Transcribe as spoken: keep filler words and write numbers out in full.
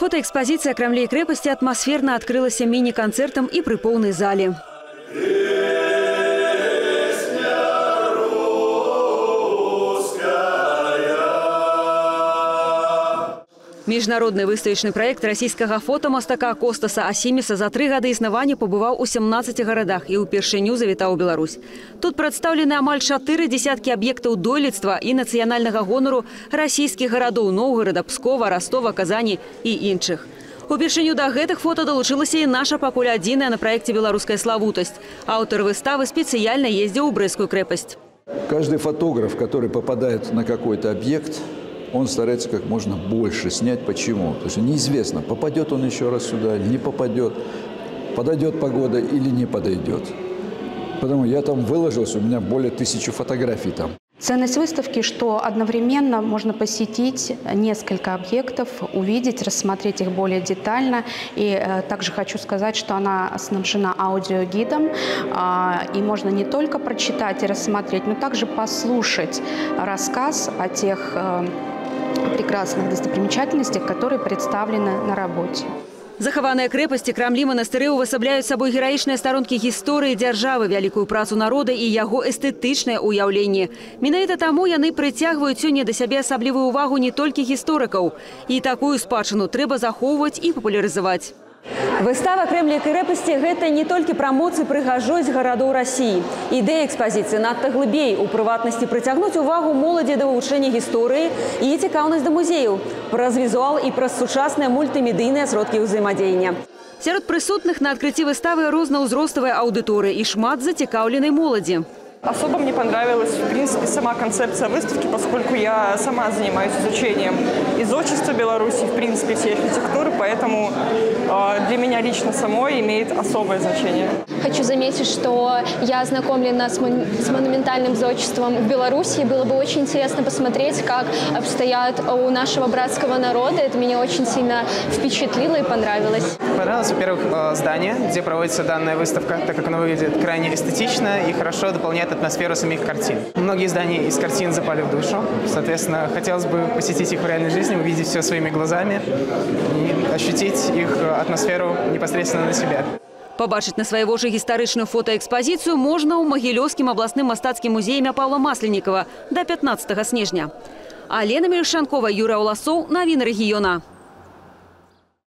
Фотоэкспозиция «Кремля и крепости» атмосферно открылась мини-концертом и при полной зале. Міжнародный выставочный проект российского фотомастака Костаса Ассимиса за три года існавання побывал у семнадцати городах и упершиню завітав у Беларусь. Тут представлены амаль чотири десятки объектов дойлідства и национального гонору российских городов Новгорода, Пскова, Ростова, Казани и инших. Упершиню до гэтых фото долучилась и наша популя-одинная на проекте «Беларуская славутость». Автор выставы специально ездил в Брестскую крепость. Каждый фотограф, который попадает на какой-то объект, он старается как можно больше снять. Почему? Потому что неизвестно, попадет он еще раз сюда, не попадет, подойдет погода или не подойдет. Потому я там выложился, у меня более тысячи фотографий там. Ценность выставки, что одновременно можно посетить несколько объектов, увидеть, рассмотреть их более детально. И э, также хочу сказать, что она снабжена аудиогидом, э, и можно не только прочитать и рассмотреть, но также послушать рассказ о тех э, прекрасных достопримечательностях, которые представлены на работе. Захаваныя крепости, крамлі, манастыры ўвасабляюць сабой гераічныя старонкі гісторыі дзяржавы, вялікую працу народа і яго эстэтычнае ўяўленне. Менавіта таму яны прыцягваюць сёння да сябе асаблівую ўвагу не толькі гісторыкаў. І такую спадчыну трэба захоўваць і папулярызаваць. Выстава «Кремля и крепости» – это не только промоция прыгажосць городов России. Идея экспозиции надта глыбей, у прыватнасці притягнуть увагу молоді до вывучэння гісторыі и цікаўнасць до музею, праз визуал и праз сучасныя мультимедийные сродки взаимодействия. Сярод присутных на открытии выставы розноўзростовая аудитория и шмат зацікаўленай молоді. Особо мне понравилась, в принципе, сама концепция выставки, поскольку я сама занимаюсь изучением изотчества Беларуси, в принципе, всей архитектуры, поэтому э, для меня лично самой имеет особое значение. Хочу заметить, что я ознакомлена с, мон с монументальным зодчеством в Беларуси. Было бы очень интересно посмотреть, как обстоят у нашего братского народа. Это меня очень сильно впечатлило и понравилось. Понравилось, во-первых, здание, где проводится данная выставка, так как оно выглядит крайне эстетично и хорошо дополняет атмосферу самих картин. Многие здания из картин запали в душу, соответственно, хотелось бы посетить их в реальной жизни, увидеть все своими глазами и ощутить их атмосферу непосредственно на себя. Побачить на своего же историчную фотоэкспозицию можно у Могилевским областным мастацким музеем Павла Масленникова до пятнадцатого снежня. Алена Миршанкова, Юра Уласов, новины региона.